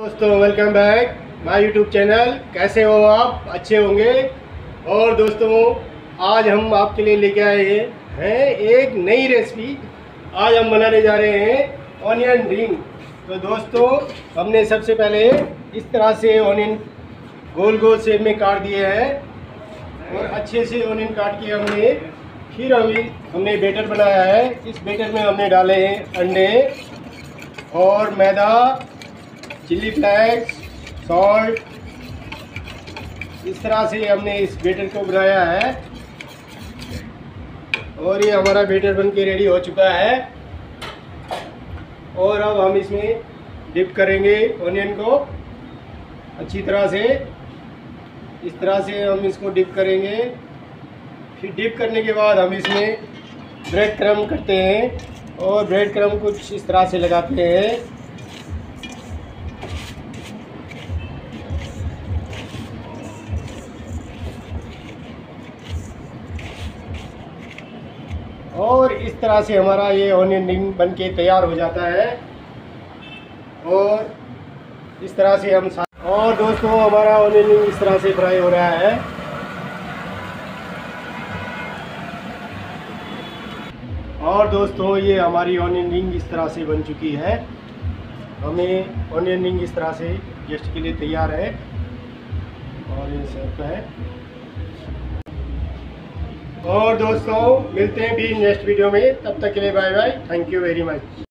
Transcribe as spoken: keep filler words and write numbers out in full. दोस्तों welcome back my YouTube channel. कैसे हो आप? अच्छे होंगे। और दोस्तों आज हम आपके लिए लेके आए हैं एक नई रेसिपी। आज हम बनाने जा रहे हैं ऑनियन रिंग। तो दोस्तों हमने सबसे पहले इस तरह से ऑनियन गोल गोल शेप में काट दिए हैं और अच्छे से ऑनियन काट के हमने फिर हमने हमने बैटर बनाया है। इस बैटर में हमने डाले हैं अंडे और मैदा, चिली फ्लेक्स, सॉल्ट। इस तरह से हमने इस बैटर को बनाया है और ये हमारा बैटर बनके रेडी हो चुका है। और अब हम इसमें डिप करेंगे ऑनियन को अच्छी तरह से। इस तरह से हम इसको डिप करेंगे। फिर डिप करने के बाद हम इसमें ब्रेड क्रम्ब करते हैं और ब्रेड क्रम्ब कुछ इस तरह से लगाते हैं। और इस तरह से हमारा ये ऑनियन रिंग बन के तैयार हो जाता है। और इस तरह से हम और दोस्तों हमारा ऑनियन रिंग इस तरह से फ्राई हो रहा है। और दोस्तों ये हमारी ऑनियन रिंग इस तरह से बन चुकी है। हमें ऑनियन रिंग इस तरह से गेस्ट के लिए तैयार है और ये सर्व है। और दोस्तों मिलते हैं भी नेक्स्ट वीडियो में। तब तक के लिए bye bye. Thank you very much.